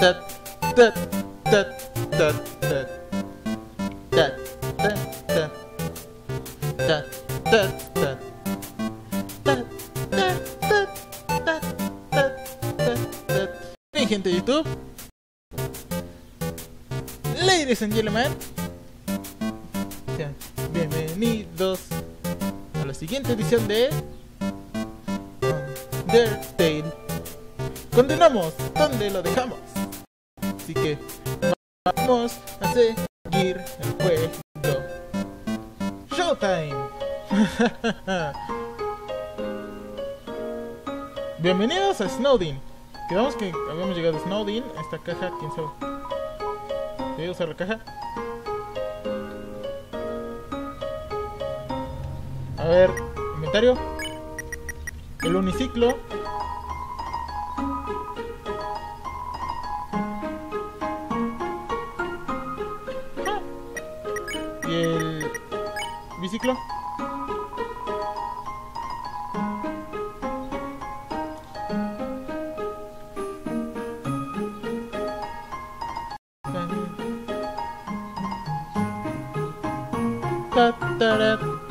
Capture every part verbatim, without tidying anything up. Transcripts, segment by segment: Bien, gente de YouTube, ladies and gentlemen, bienvenidos a la siguiente edición de Undertale. Continuamos donde lo dejamos, así que vamos a seguir el juego. Showtime. Bienvenidos a Snowdin. Quedamos que habíamos llegado a Snowdin, a esta caja, quién sabe. ¿Voy a usar la caja? A ver, inventario. El uniciclo. Y el biciclo.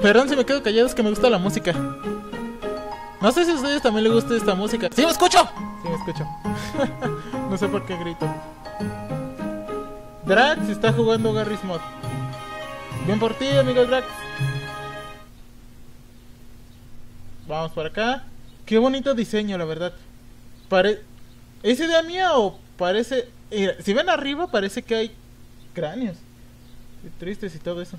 Perdón si me quedo callado, es que me gusta la música. No sé si a ustedes también les gusta esta música. ¡Sí me escucho! Sí me escucho. No sé por qué grito. Drax está jugando Garry's Mod. Bien por ti, amigo Drax. Vamos por acá. Qué bonito diseño, la verdad. Pare... ¿Es idea mía o parece...? Si ven arriba parece que hay cráneos. Qué tristes y todo eso.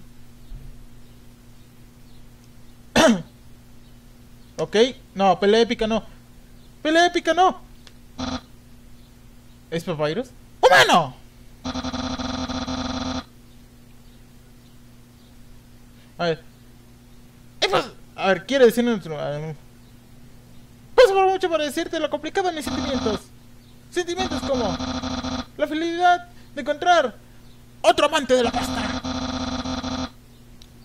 Ok, no, pelea épica no. Pelea épica no. ¿Es Papyrus? ¡Humano! A ver. A ver, quiere decir nuestro. Paso por mucho para decirte lo complicado de mis sentimientos. Sentimientos como la felicidad de encontrar otro amante de la pasta.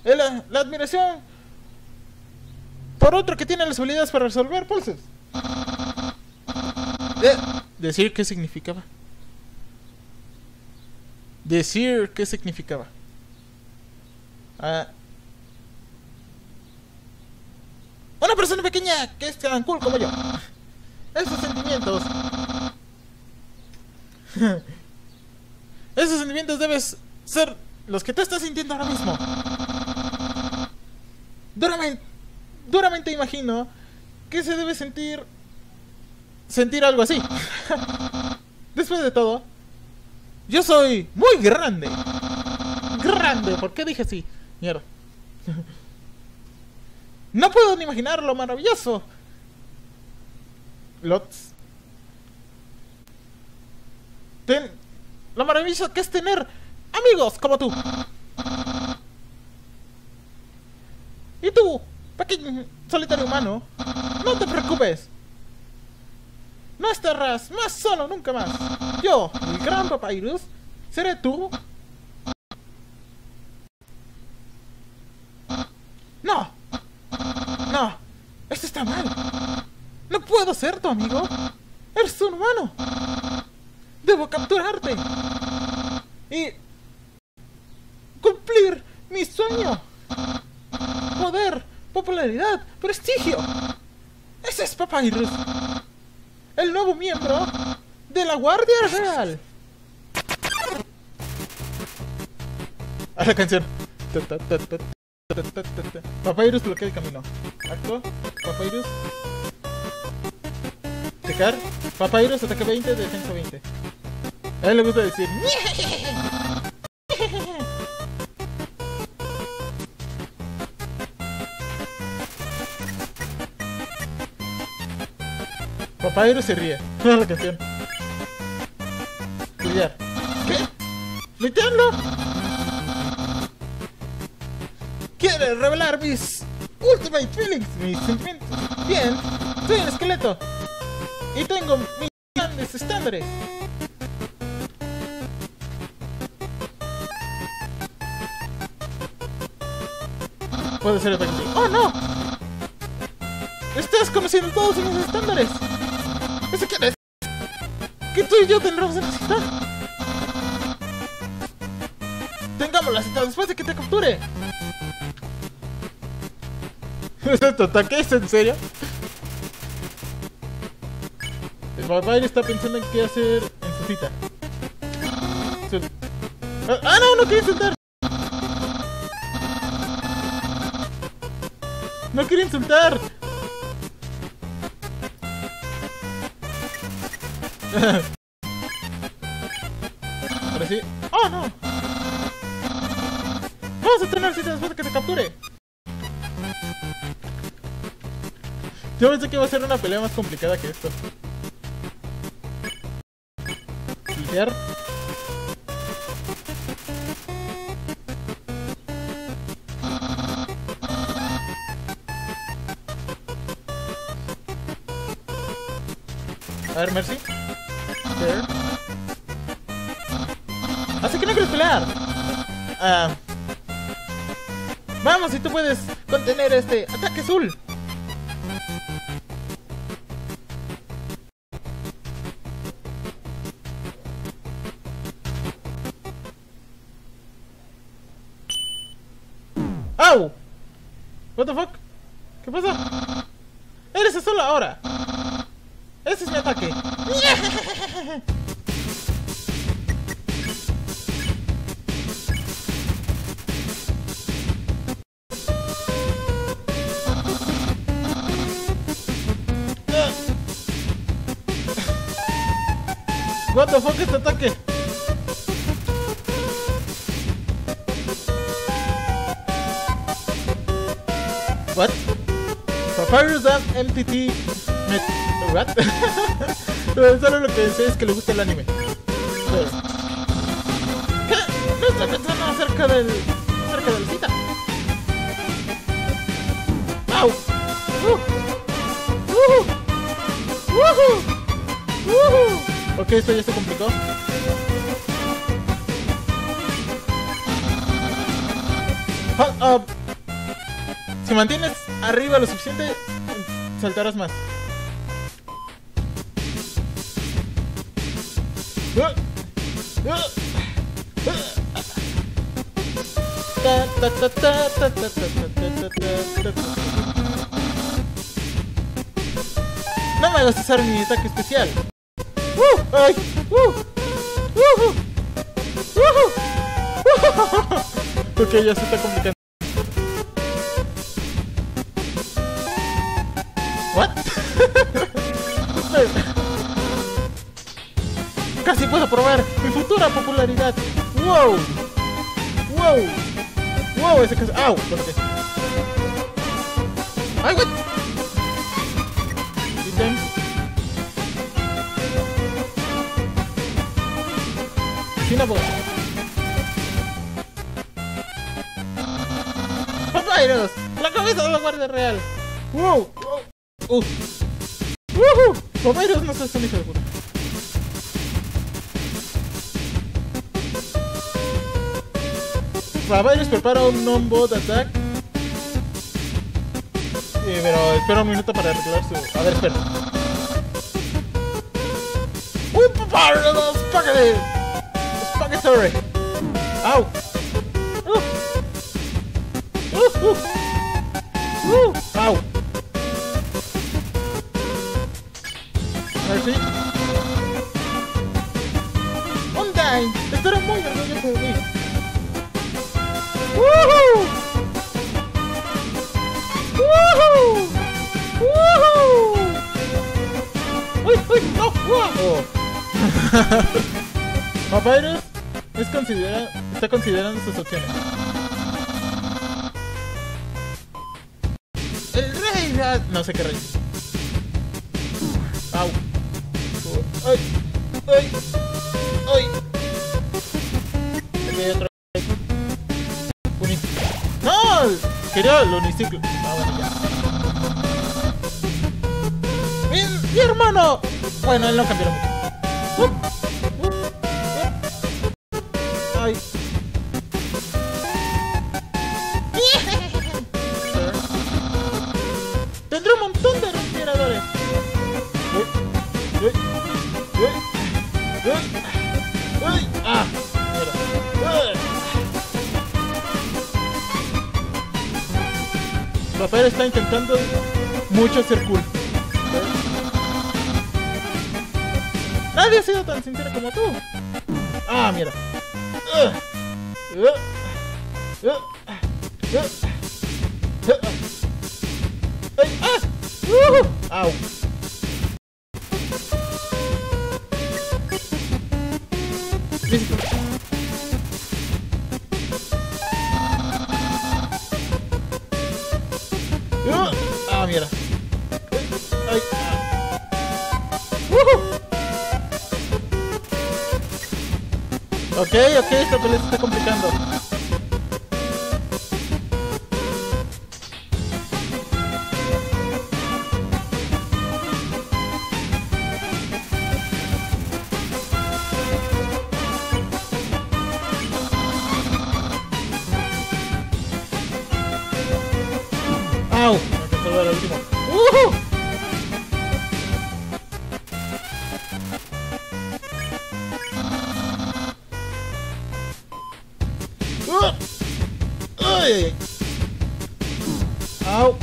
La, la admiración por otro que tiene las habilidades para resolver pulses. De decir qué significaba. Decir qué significaba. Ah. Una persona pequeña que es tan cool como yo. Esos sentimientos. Esos sentimientos debes ser los que te estás sintiendo ahora mismo. Duramente. Duramente imagino que se debe sentir sentir algo así. Después de todo, yo soy muy grande. Grande, ¿por qué dije así? Mierda. No puedo ni imaginar lo maravilloso. Lots. Ten... Lo maravilloso que es tener amigos como tú. ¿Y tú? Pequeño solitario humano, no te preocupes. No estarás más solo nunca más. Yo, el gran Papyrus, seré tú. No, no, esto está mal. No puedo ser tu amigo. Eres un humano. Debo capturarte y cumplir mi sueño. Poder, popularidad, prestigio. Ese es Papyrus, el nuevo miembro de la Guardia Real. A la canción. Papyrus bloquea el camino. Acto. Papyrus. Checar. Papyrus ataque veinte, defensa veinte. A él le gusta decir. Papyrus se ríe. Toda la canción. Pelear. ¿Qué? ¡Metearlo! ¿Quieres revelar mis ultimate feelings? Mis sentimientos. Bien, soy un esqueleto. Y tengo mis grandes estándares. Puede ser efectivo. ¡Oh, no! ¡Estás conociendo todos mis estándares! ¿Eso qué es? Que estoy y yo tendremos una cita. Tengamos la cita después de que te capture. ¿Es esto ataque? ¿Es en serio? El barbarie está pensando en qué hacer en su cita. ¡Ah, no! ¡No quería insultar! ¡No quería insultar! Ahora sí. ¡Oh, no! ¡Vamos a entrenar citas después de que te capture! Yo pensé que iba a ser una pelea más complicada que esto. ¿Lidiar? A ver, Mercy. There. Así que no quieres pelear. Ah. Vamos, si tú puedes contener este ataque azul. ¡Au! What the fuck? ¿Qué pasa? ¡Eres azul ahora! ¡Ese es mi ataque! Yeah. What the fuck, este ataque. What? Papyrus and M T T Met. ¿What? Solo lo que sé es que le gusta el anime. Pues, ¿qué? No está pensando acerca del... acerca del cita. ¡Au! ¡Uh! ¡Uh! ¡Uh! ¡Uh! Ok, esto ya se complicó. Hold up. Si mantienes arriba lo suficiente, saltarás más. No me hagas usar mi ataque especial. Ok, ya se está complicando. What? Casi puedo probar mi futura popularidad. Wow. Wow. Wow, ese caso. ¡Au! Porque... ¡ay, what! Ítem. China bola. ¡Papyrus! ¡La cabeza de la guardia real! ¡Wow! ¡Uh! ¡Uh! ¡Papyrus no se hace un hijo de puta! Papyrus prepara un non-bot attack. Sí, pero espera un minuto para arreglar su... A ver, espera. ¡Uy, Papyrus! ¡Spaghetti! ¡Spaghetti! ¡Au! ¡Uh! ¡Uh! ¡Uh! ¡Uh! ¡Au! A ver, sí. ¡Un dime! Estaré muy nervioso de mí. ¡Woohoo! ¡Woohoo! ¡Woohoo! ¡Uy, uy, no! ¡Wow! Papyrus es considera está considerando sus opciones. El rey... La... No sé qué rey. ¡Au! Uh, ¡Ay! ¡Ay! ¡Ay! Aquí hay otro. Quería el uniciclo. Ah, bueno, ya. ¡Mi, mi hermano! Bueno, él no cambió mucho. Uh, uh, uh. Ay. Tendré un montón de respiradores. Uh, uh, uh, pero está intentando mucho ser cool. Nadie ha sido tan sincero como tú. Ah, mira. ¡Au! Listo. Ah, mira. Ay. Ok, ok, esta pelea se está complicando. ¡Au! Me alcanzó a dar el último. ¡Uh! ¡Ay! ¡Au!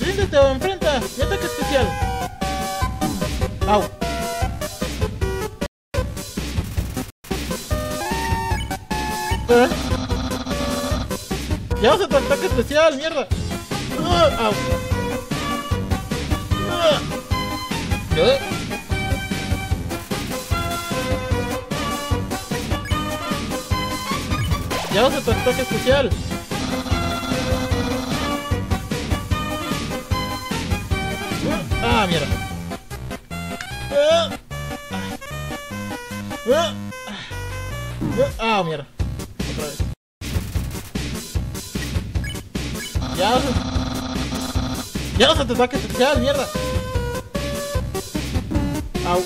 ¡Ríndete o enfrenta! ¡Mi ataque especial! ¡Au! ¿Eh? ¡Ya usa tu ataque especial, mierda! ¡Au! ¿Eh? ¡Ya usa tu ataque especial! Ah, mierda. Ah, mierda. Otra vez. Ya usa. Ya usa tu ataque especial, mierda. Au.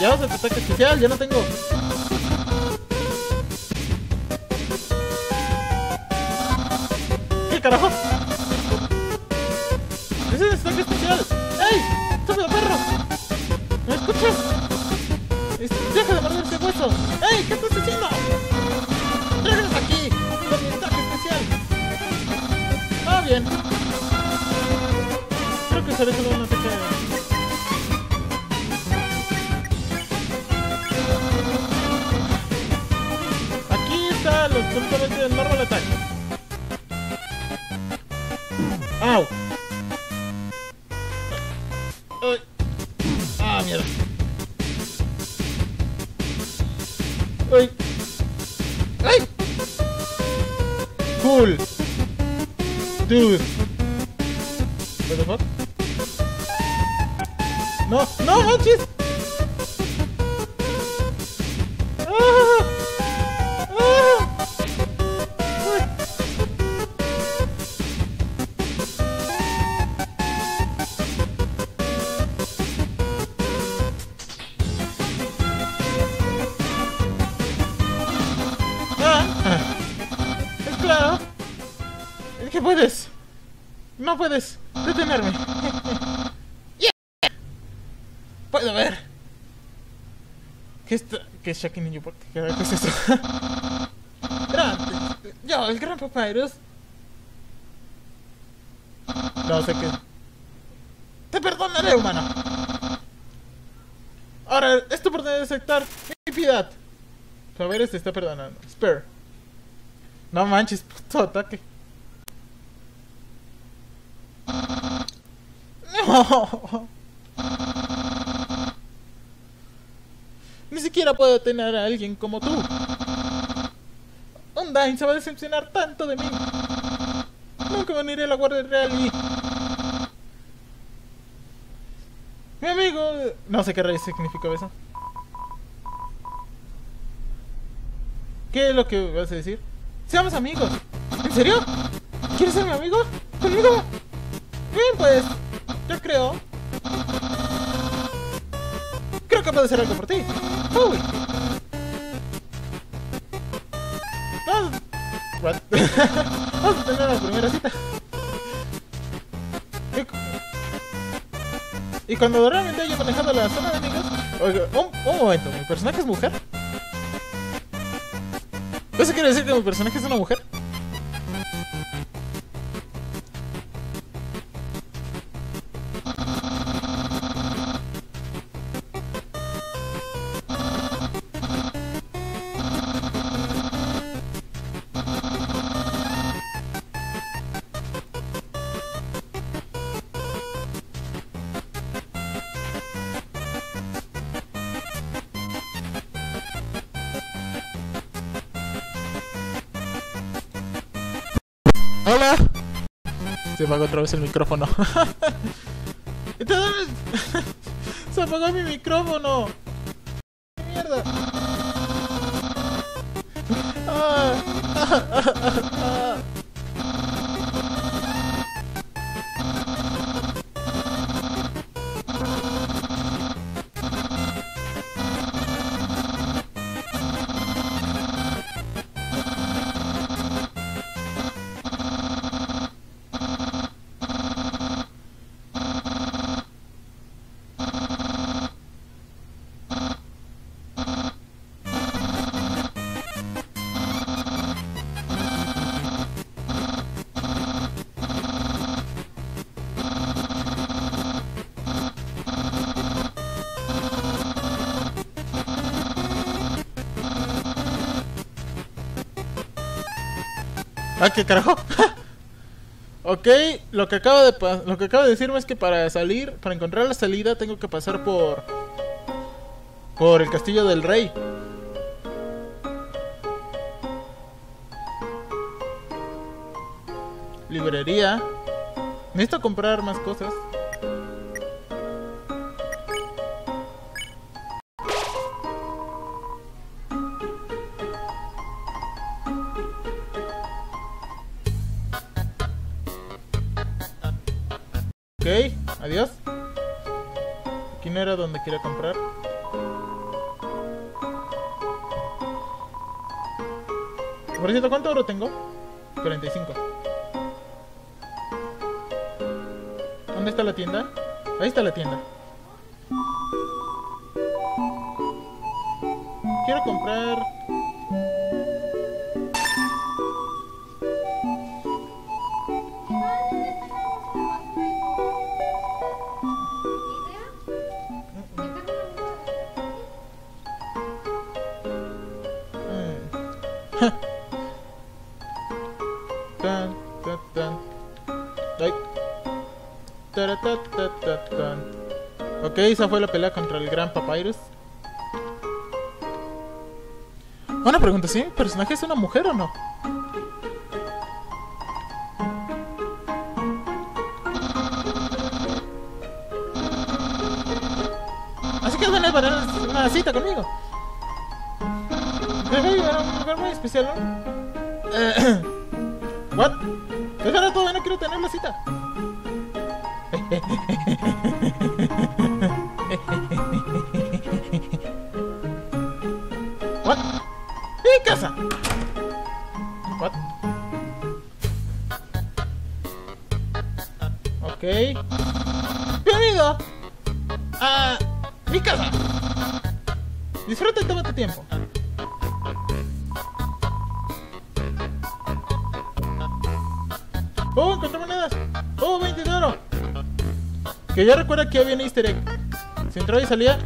Ya usa tu ataque especial, ya no tengo. ¡Carajo! ¡Ese es el ataque especial! ¡Ey! ¡Estúpido perro! ¿Me escuchas? ¡Deja de perder ese hueso! ¡Ey! ¿Qué estás haciendo? ¡Déjanos aquí! ¡Con mi ataque especial! ¡Ah, bien! Creo que será solo un ataque... Aquí está absolutamente el normal ataque. ¡Au! ¡Ay! ¡Ah, mierda! ¡Ay! ¡Ay! ¡Cool! ¡Dude! ¿What the fuck? ¡No! ¡No, manches! ¡Ah! ¿Qué puedes? No puedes detenerme. Yeah. Puedo ver. ¿Qué está? ¿Qué es Shaquin Ninja? ¿Qué es esto? Gran... Yo, el gran Papyrus. No sé qué. Te perdonaré, humano. Ahora, es tu oportunidad de aceptar mi piedad. Papyrus te está perdonando. Spare. No manches, puto ataque. No. Ni siquiera puedo detener a alguien como tú. Undyne se va a decepcionar tanto de mí. Nunca me uniré a la Guardia Real y... Mi amigo... No sé qué rayos significó eso. ¿Qué es lo que vas a decir? Seamos amigos. ¿En serio? ¿Quieres ser mi amigo? ¿Conmigo? Bien, pues... Yo creo... Creo que puedo hacer algo por ti. ¡Uy! No, ¿Cuánto? Vamos a tener la primera cita. Y cuando realmente haya manejado la zona de amigos... Oiga, un, un momento, ¿mi personaje es mujer? ¿Eso quiere decir que mi personaje es una mujer? ¡Hola! Se apagó otra vez el micrófono. Entonces, ¡se apagó mi micrófono! ¡Qué mierda! Ah, ah, ah, ah, ¡Ah, qué carajo! Ok, lo que acaba de pa lo que acaba de decirme es que para salir, para encontrar la salida, tengo que pasar por... Por el castillo del rey. Librería. Necesito comprar más cosas. Ok, adiós. Aquí no era donde quería comprar. Por cierto, ¿cuánto oro tengo? cuarenta y cinco. ¿Dónde está la tienda? Ahí está la tienda. Quiero comprar... Tan, tan, tan. Ay. Taratatatatán. Ok, esa fue la pelea contra el gran Papyrus. Una pregunta, ¿sí? ¿Mi personaje es una mujer o no? Así que van a tener una cita conmigo. Me voy a llevar a un lugar muy especial, ¿no? Eh... ¿What? Pues ahora todavía no quiero tener la cita. ¿What? ¡Mi casa! ¿What? Ok. ¡Bienvenido! ¡A mi casa! Disfruta y toma tu tiempo. ¡Oh, encontré monedas! ¡Oh, veinte de oro! Que ya recuerda que había un easter egg. Si entraba y salía.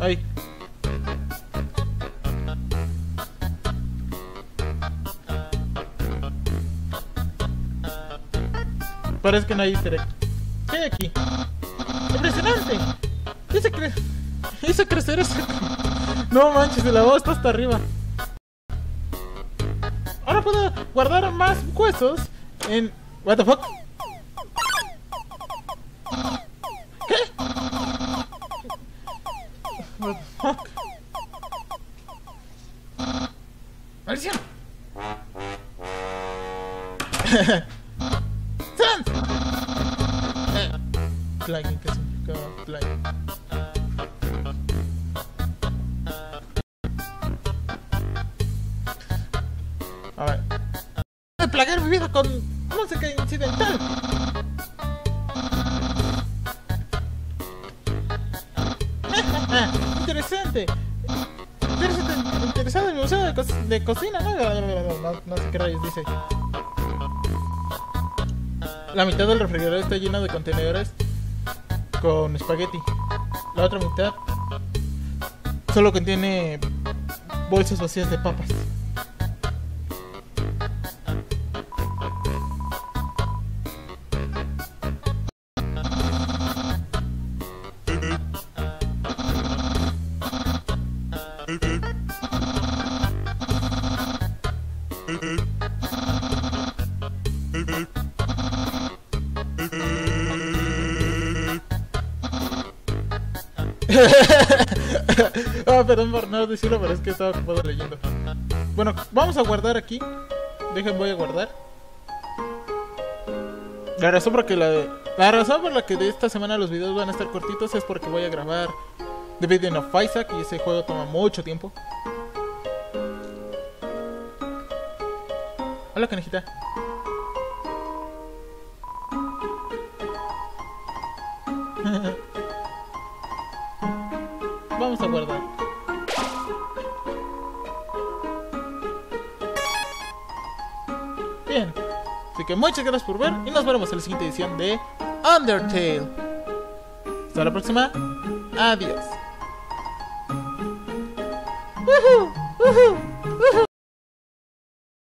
¡Ay! Parece que no hay easter egg. ¿Qué hay aquí? ¡Impresionante! Hice cre... Hice crecer eso. No manches, la voz está hasta arriba. Ahora puedo guardar más huesos en... What the fuck? ¿Qué? What the fuck? ¡Maldición! ¡Sans! plug in kasi ka plug. A ver. Voy a plagar mi vida con música incidental. Interesante. Interesado en el museo de, co de cocina, ¿no? No, no, no, no sé qué rayos dice. La mitad del refrigerador está lleno de contenedores con espagueti. La otra mitad solo contiene bolsas vacías de papas. Ah, perdón por no decirlo, pero es que estaba ocupado leyendo. Bueno, vamos a guardar aquí. Dejen, voy a guardar. La razón por la que la, la razón por la que de esta semana los videos van a estar cortitos es porque voy a grabar The Binding of Isaac y ese juego toma mucho tiempo. Hola, canejita. Vamos a guardar. Bien. Así que muchas gracias por ver y nos veremos en la siguiente edición de Undertale. Hasta la próxima. Adiós. ¡Woohoo! ¡Woohoo!